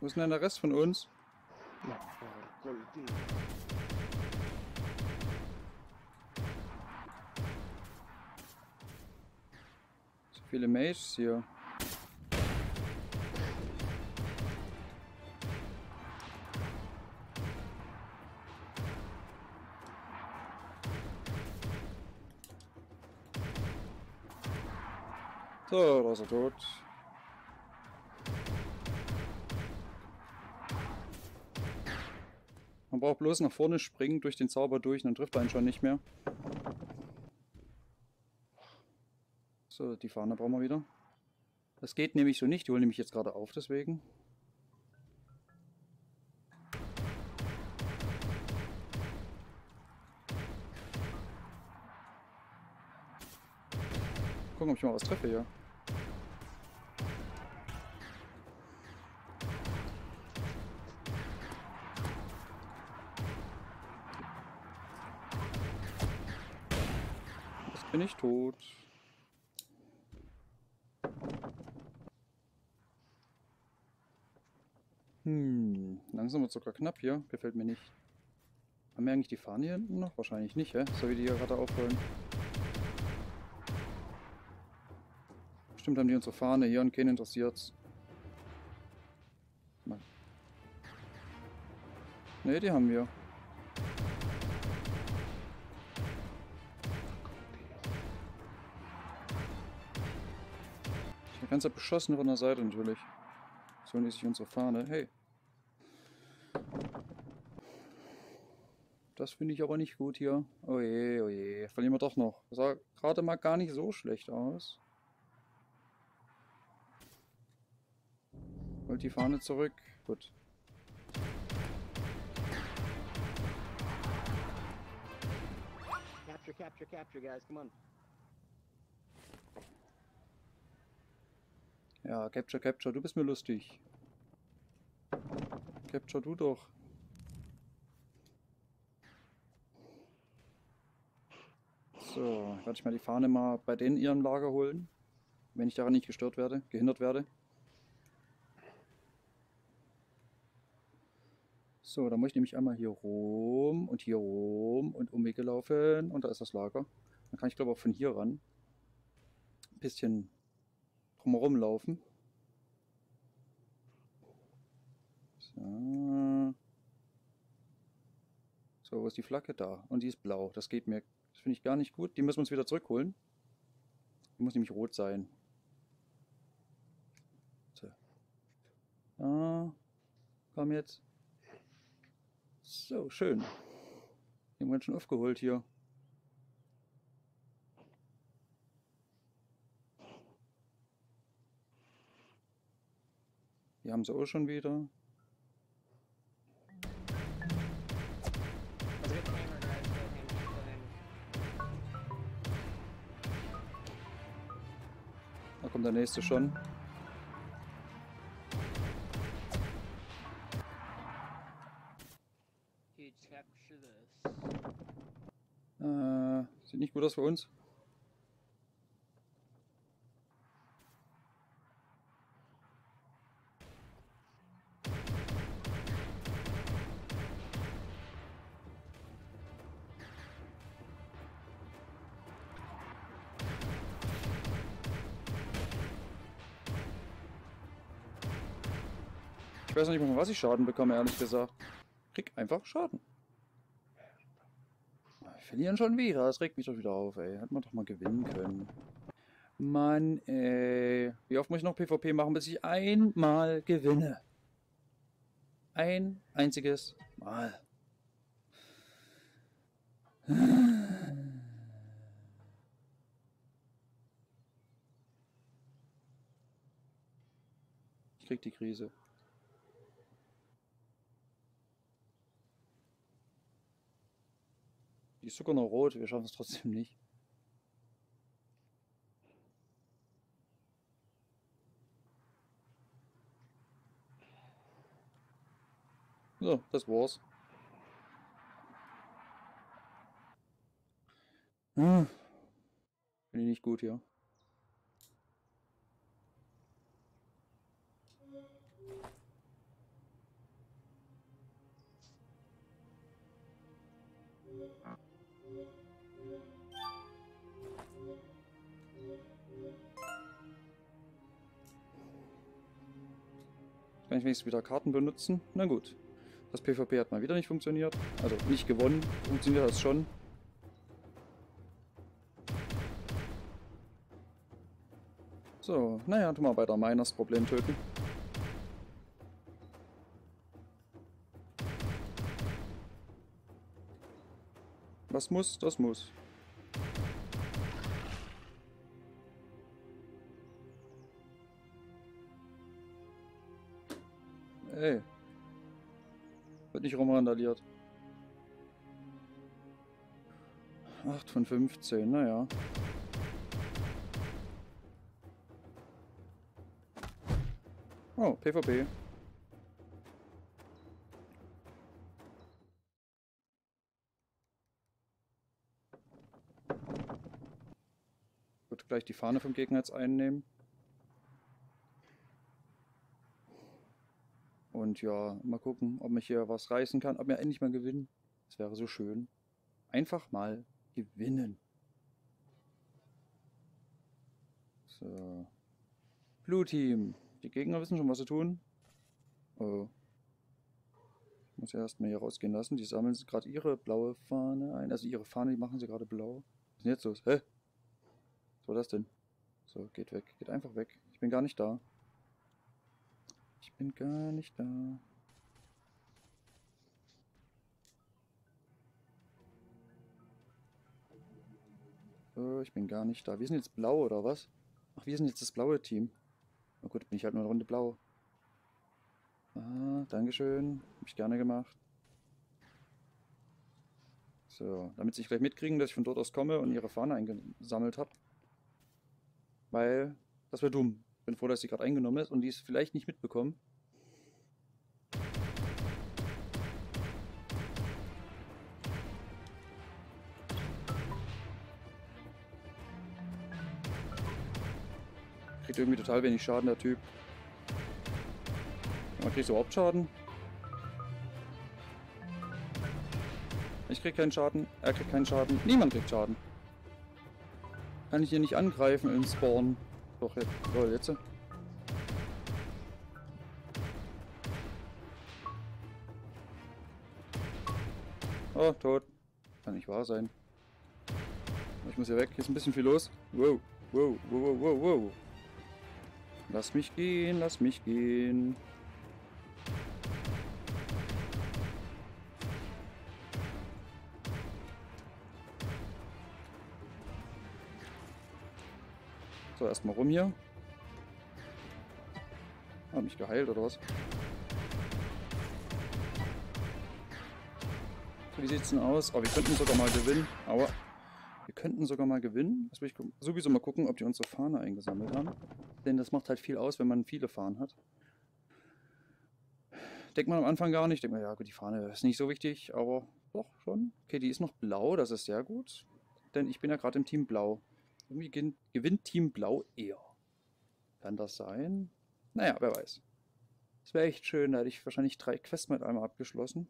Wo ist denn der Rest von uns? So viele Mages hier. So, da ist er tot. Man braucht bloß nach vorne springen, durch den Zauber durch, dann trifft einen schon nicht mehr. So, die Fahne brauchen wir wieder. Das geht nämlich so nicht, die holen nämlich jetzt gerade auf, deswegen. Gucken, ob ich mal was treffe hier. Jetzt bin ich tot. Langsam wird es sogar knapp hier. Gefällt mir nicht. Haben wir eigentlich die Fahne hier hinten noch? Wahrscheinlich nicht, hä? So wie die hier gerade aufholen. Haben die unsere Fahne hier und keinen interessiert's. Ne, die haben wir. Ich bin ganz beschossen von der Seite natürlich. So ließ sich unsere Fahne. Hey. Das finde ich aber nicht gut hier. Oje, oje. Verlieren wir doch noch. Das sah gerade mal gar nicht so schlecht aus. Holt die Fahne zurück. Gut. Capture, capture, capture, guys. Come on. Ja, capture, capture. Du bist mir lustig. Capture du doch. So, werde ich mal die Fahne mal bei denen ihrem Lager holen. Wenn ich daran nicht gehindert werde. So, da muss ich nämlich einmal hier rum und Umwege laufen. Und da ist das Lager. Dann kann ich, glaube ich, auch von hier ran ein bisschen drumherum laufen. So. So, wo ist die Flagge? Da. Und die ist blau. Das geht mir. Das finde ich gar nicht gut. Die müssen wir uns wieder zurückholen. Die muss nämlich rot sein. So. Da. Komm jetzt. So, schön. Die haben wir schon aufgeholt hier. Die haben sie auch schon wieder. Da kommt der nächste schon. Sieht nicht gut aus für uns. Ich weiß noch nicht mal, was ich Schaden bekomme, ehrlich gesagt. Krieg einfach Schaden. Verlieren schon wieder. Das regt mich doch wieder auf, ey. Hätte man doch mal gewinnen können. Mann, ey. Wie oft muss ich noch PvP machen, bis ich einmal gewinne? Ein einziges Mal. Ich krieg die Krise. Die ist sogar noch rot, wir schaffen es trotzdem nicht. So, das war's. Finde ich nicht gut hier. Kann ich wenigstens wieder Karten benutzen? Na gut. Das PvP hat mal wieder nicht funktioniert. Also nicht gewonnen. Funktioniert das schon. So, naja, tu mal weiter Miners Problem töten. Was muss, das muss. Ey. Wird nicht rumrandaliert. 8 von 15, naja. Oh, PvP. Wird gleich die Fahne vom Gegner jetzt einnehmen. Und ja, mal gucken, ob mich hier was reißen kann, ob wir endlich mal gewinnen. Das wäre so schön. Einfach mal gewinnen. So. Blue Team. Die Gegner wissen schon, was sie tun. Oh. Ich muss erstmal hier rausgehen lassen. Die sammeln gerade ihre blaue Fahne ein. Also ihre Fahne, die machen sie gerade blau. Was ist denn jetzt los? Hä? Was war das denn? So, geht weg. Geht einfach weg. Ich bin gar nicht da. Ich bin gar nicht da. So, ich bin gar nicht da. Wir sind jetzt blau, oder was? Ach, wir sind jetzt das blaue Team. Na gut, bin ich halt nur eine Runde blau. Ah, dankeschön. Hab ich gerne gemacht. So, damit sie gleich mitkriegen, dass ich von dort aus komme und ihre Fahne eingesammelt habe. Weil, das wäre dumm. Bin froh, dass sie gerade eingenommen ist und die es vielleicht nicht mitbekommen. Kriegt irgendwie total wenig Schaden, der Typ. Aber kriegst du überhaupt Schaden? Ich krieg keinen Schaden, er kriegt keinen Schaden, niemand kriegt Schaden. Kann ich hier nicht angreifen im Spawn? Doch, jetzt. Oh, jetzt. Oh, tot. Kann nicht wahr sein. Ich muss hier weg, hier ist ein bisschen viel los. Wow, wow, wow, wow, wow. Lass mich gehen, lass mich gehen. So, erstmal rum hier. Hab mich geheilt, oder was? So, wie sieht's denn aus? Oh, wir könnten sogar mal gewinnen. Aua. Wir könnten sogar mal gewinnen. Das will ich sowieso mal gucken, ob die unsere Fahne eingesammelt haben. Denn das macht halt viel aus, wenn man viele Fahnen hat. Denkt man am Anfang gar nicht. Denkt man, ja gut, die Fahne ist nicht so wichtig, aber doch schon. Okay, die ist noch blau, das ist sehr gut. Denn ich bin ja gerade im Team Blau. Irgendwie gewinnt Team Blau eher. Kann das sein? Naja, wer weiß. Das wäre echt schön, da hätte ich wahrscheinlich 3 Quests mit einmal abgeschlossen.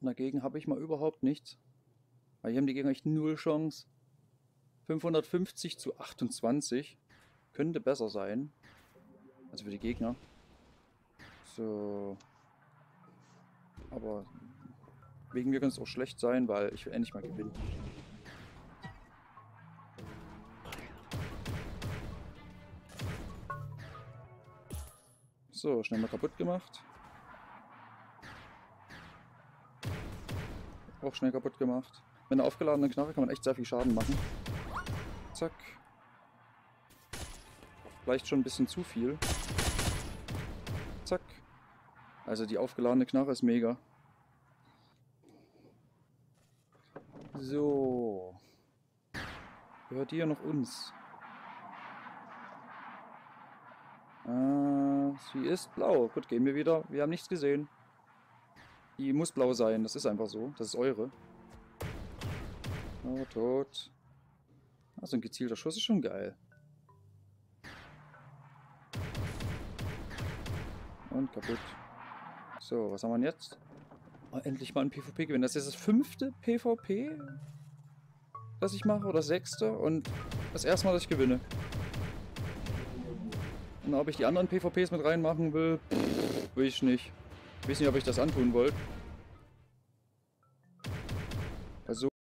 Und dagegen habe ich mal überhaupt nichts. Weil hier haben die Gegner echt null Chance. 550 zu 28. Könnte besser sein. Also für die Gegner. So. Aber wegen mir kann es auch schlecht sein, weil ich will endlich mal gewinnen. So, schnell mal kaputt gemacht. Auch schnell kaputt gemacht. Mit einer aufgeladenen Knarre kann man echt sehr viel Schaden machen. Zack. Vielleicht schon ein bisschen zu viel. Zack. Also die aufgeladene Knarre ist mega. So. Gehört die ja noch uns? Sie ist blau. Gut, gehen wir wieder. Wir haben nichts gesehen. Die muss blau sein. Das ist einfach so. Das ist eure. Oh, tot. Also ein gezielter Schuss ist schon geil. Und kaputt. So, was haben wir denn jetzt? endlich mal ein PvP gewinnen. Das ist das 5. PvP, das ich mache, oder das 6. und das erste Mal, dass ich gewinne. Und ob ich die anderen PvPs mit reinmachen will, will ich nicht. Ich weiß nicht, ob ich das antun wollte. Also